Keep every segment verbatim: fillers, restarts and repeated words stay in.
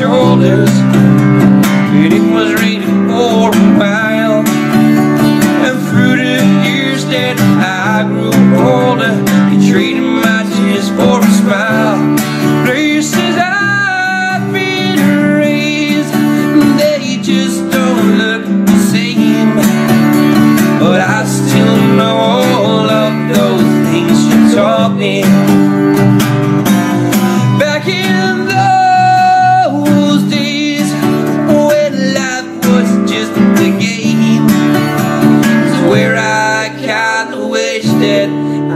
shoulders, and it was raining for a while. And through the years that I grew older, they treated my tears for a smile. Places I've been raised, they just don't look the same, but I still know all of those things you taught me. Back in the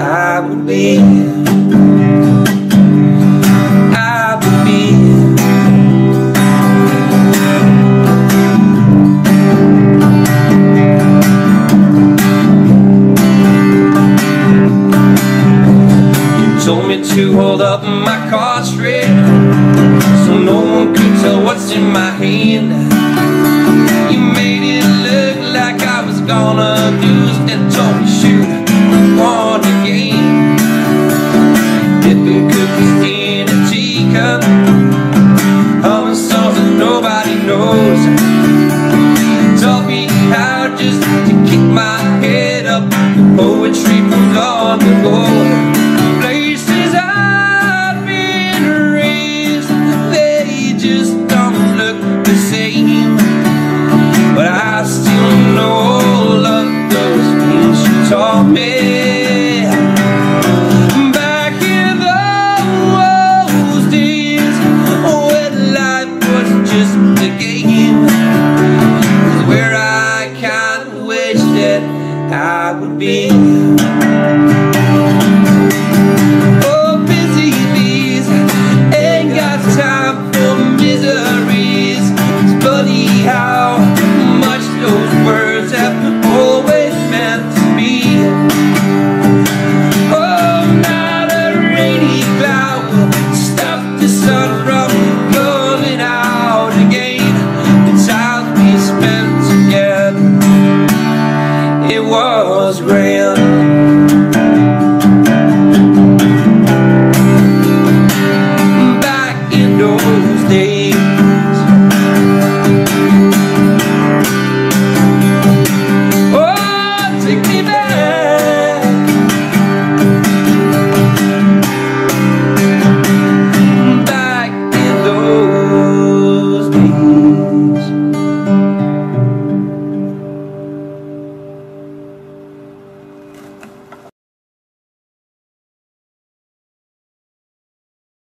I would be, I would be. You told me to hold up my card straight, so no one could tell what's in my hand. You made it look like I was gonna lose, and told me shoot on again, dipping cookies in a teacup, humming songs that nobody knows. Taught me how just to keep my head up, the poetry from long ago. Places I've been raised, they just don't look the same, but I still know all of those things you taught me. I would be, oh, busy bees, ain't got time for miseries. It's funny how much those words have always meant to me. Oh, not a rainy cloud will stop the sun from coming out again. The time we spent together, it was was real. Back in those days, oh, take me back. Back in those days.